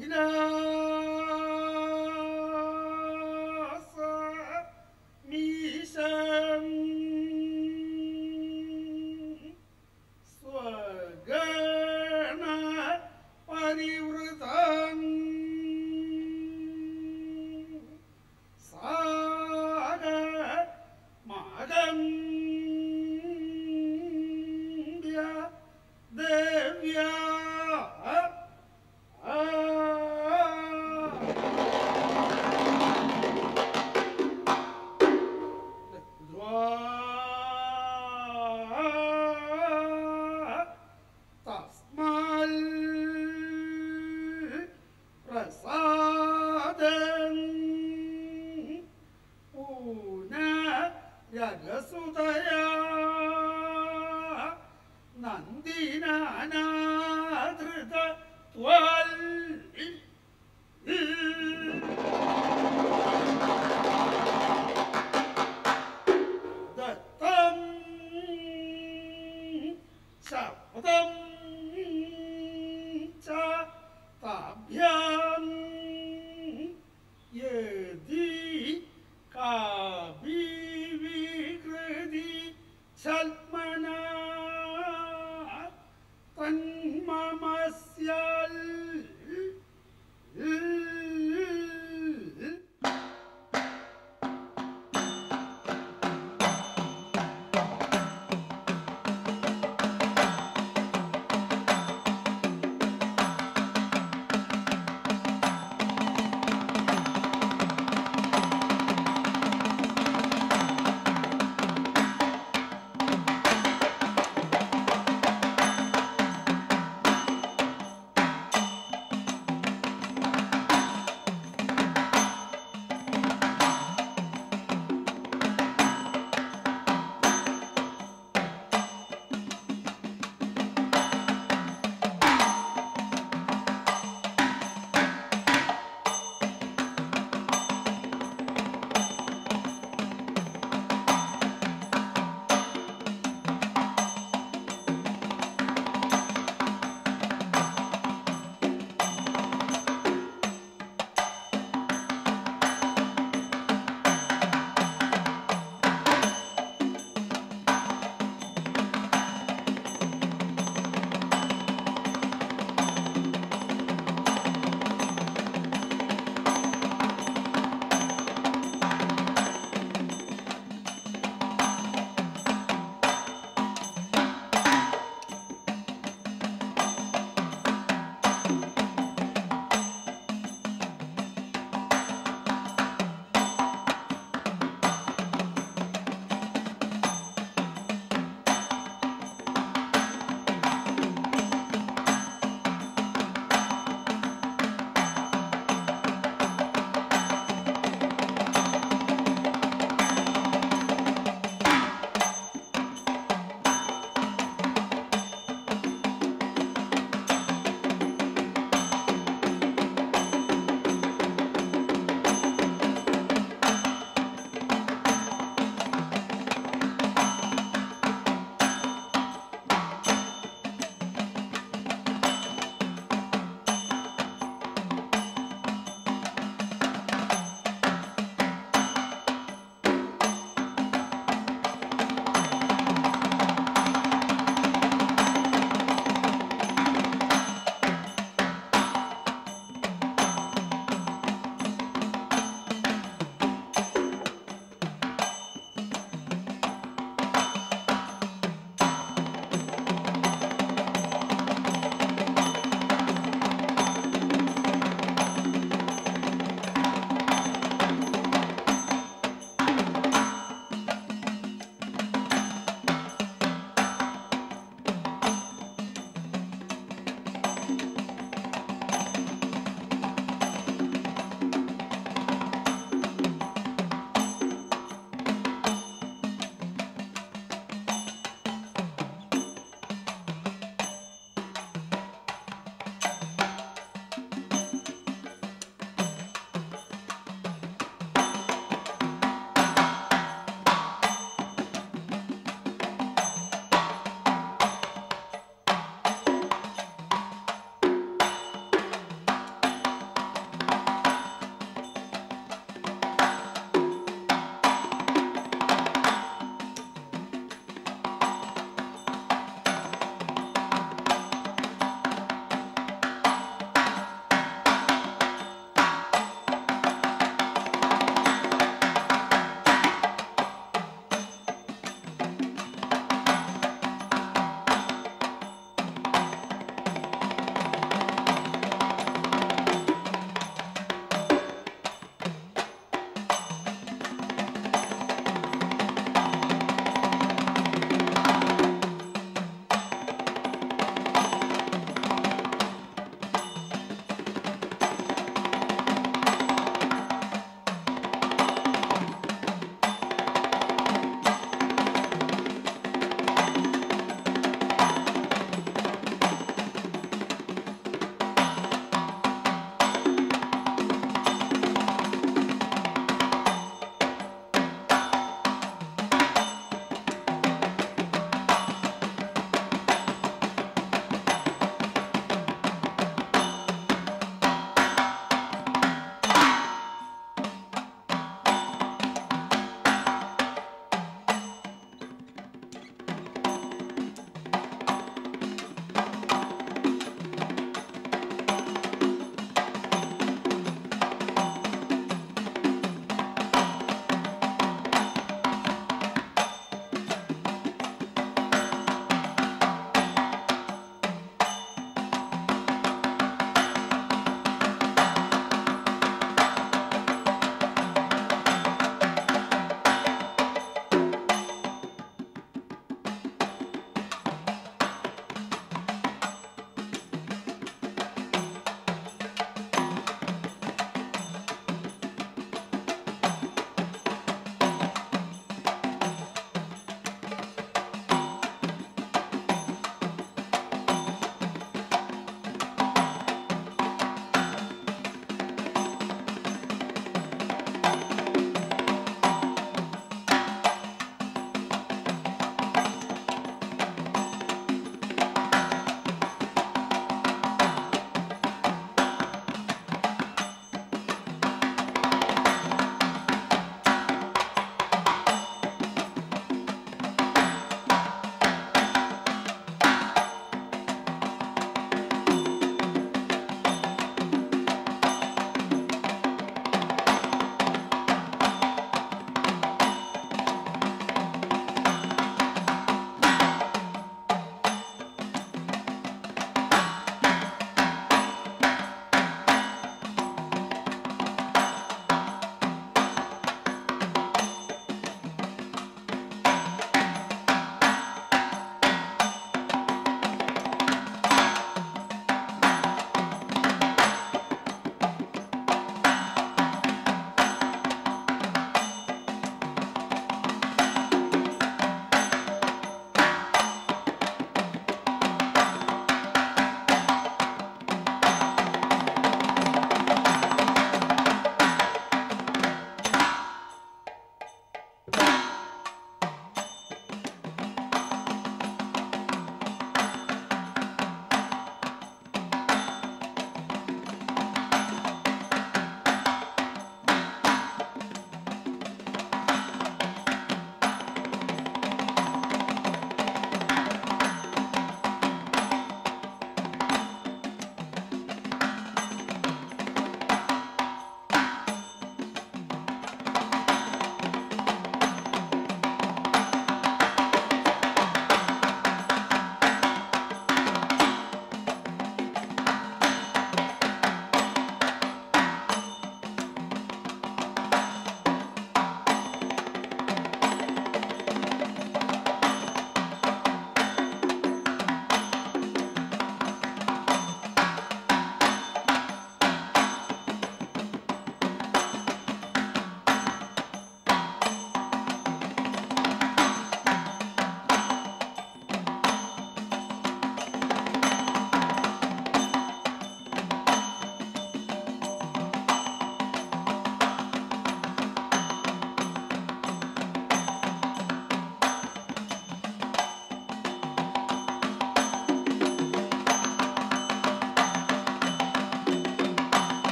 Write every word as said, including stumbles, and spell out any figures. You know.